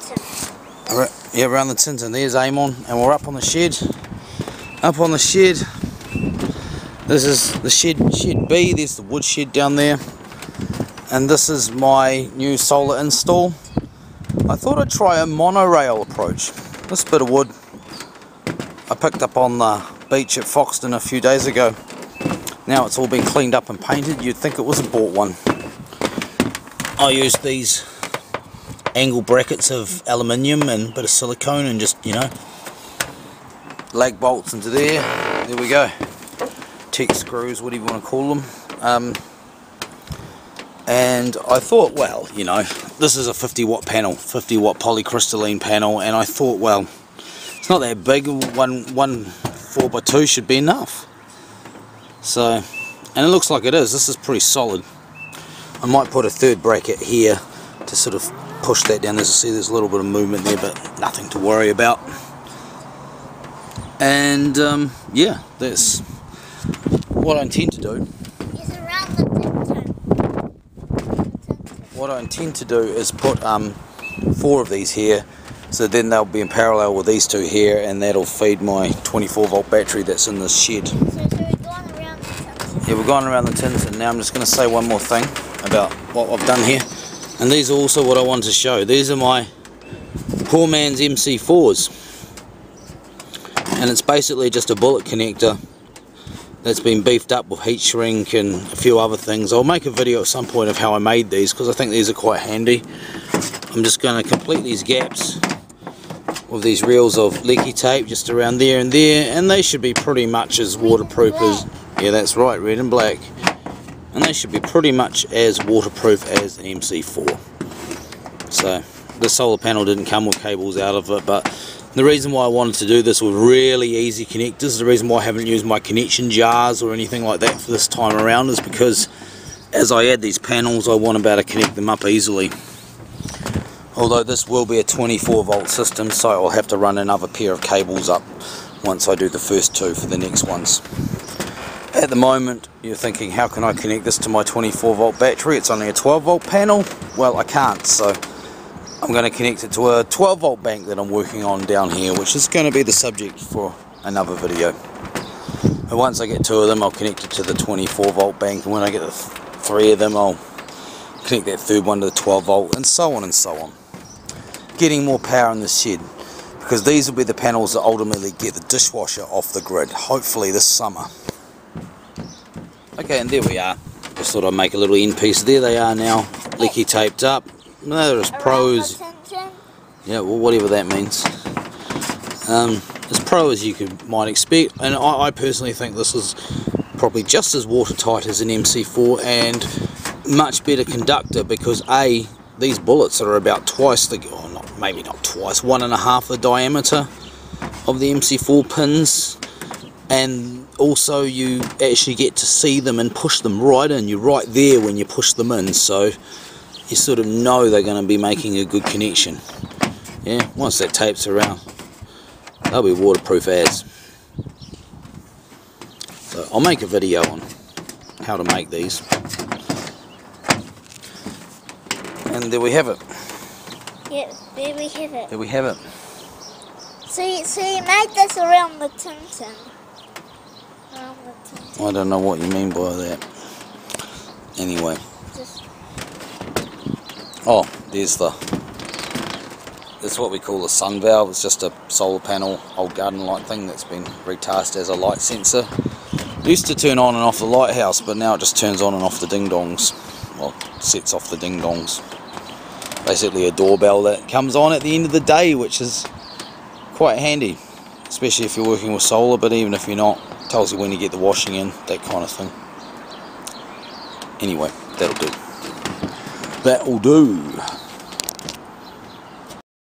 Tin-Tin. Yeah, around the Tin-Tin. There's Amon, and we're up on the shed. Up on the shed. This is the shed B. There's the wood shed down there. And this is my new solar install. I thought I'd try a monorail approach. This bit of wood I picked up on the beach at Foxton a few days ago. Now it's all been cleaned up and painted, you'd think it was a bought one. I used these angle brackets of aluminium and a bit of silicone and just, you know, lag bolts into there. There we go. Tech screws, whatever you want to call them. And I thought, well, you know, this is a 50-watt panel, 50-watt polycrystalline panel, and I thought, well, it's not that big, one 4x2 should be enough. So, and it looks like it is. This is pretty solid. I might put a third bracket here to sort of push that down. As you see, there's a little bit of movement there, but nothing to worry about. And yeah, that's what I intend to do. What I intend to do is put 4 of these here, so then they'll be in parallel with these 2 here, and that'll feed my 24-volt battery that's in this shed. So we've gone around the yeah, we've gone around the Tin-Tin. Now I'm just going to say one more thing about what I've done here, and these are also what I wanted to show. These are my poor man's MC4s, and it's basically just a bullet connector that's been beefed up with heat shrink and a few other things. I'll make a video at some point of how I made these, because I think these are quite handy. I'm just going to complete these gaps with these reels of leaky tape just around there and there, and they should be pretty much as waterproof as, yeah, that's right, red and black, and they should be pretty much as waterproof as an MC4. So the solar panel didn't come with cables out of it, but the reason why I wanted to do this with really easy connectors, the reason why I haven't used my connection jars or anything like that for this time around, is because as I add these panels I want to be able to connect them up easily. Although this will be a 24-volt system, so I'll have to run another pair of cables up once I do the first 2 for the next ones. At the moment you're thinking, how can I connect this to my 24-volt battery? It's only a 12-volt panel. Well, I can't, so I'm going to connect it to a 12-volt bank that I'm working on down here, which is going to be the subject for another video. And once I get 2 of them, I'll connect it to the 24-volt bank, and when I get the 3 of them, I'll connect that 3rd one to the 12-volt, and so on and so on. Getting more power in the shed, because these will be the panels that ultimately get the dishwasher off the grid, hopefully this summer. Okay, and there we are. Just thought I'd make a little end piece. There they are now, leaky taped up. No, there's pros. Yeah, well, whatever that means. As pro as you might expect, and I personally think this is probably just as watertight as an MC4 and much better conductor, because A, these bullets are about twice the, or not, maybe not twice, 1.5 the diameter of the MC4 pins, and also you actually get to see them and push them right in. You're right there when you push them in, so you sort of know they're going to be making a good connection. Yeah, once that tape's around, they'll be waterproof as. So I'll make a video on how to make these. And there we have it. Yep, there we have it. There we have it. So you made this around the Tin-Tin. Around the Tin-Tin. I don't know what you mean by that. Anyway. Oh, there's the, that's what we call the sun valve. It's just a solar panel, old garden light thing that's been retasked as a light sensor. It used to turn on and off the lighthouse, but now it just turns on and off the ding-dongs. Well, sets off the ding-dongs. Basically a doorbell that comes on at the end of the day, which is quite handy, especially if you're working with solar, but even if you're not, it tells you when you get the washing in, that kind of thing. Anyway, that'll do. That'll do.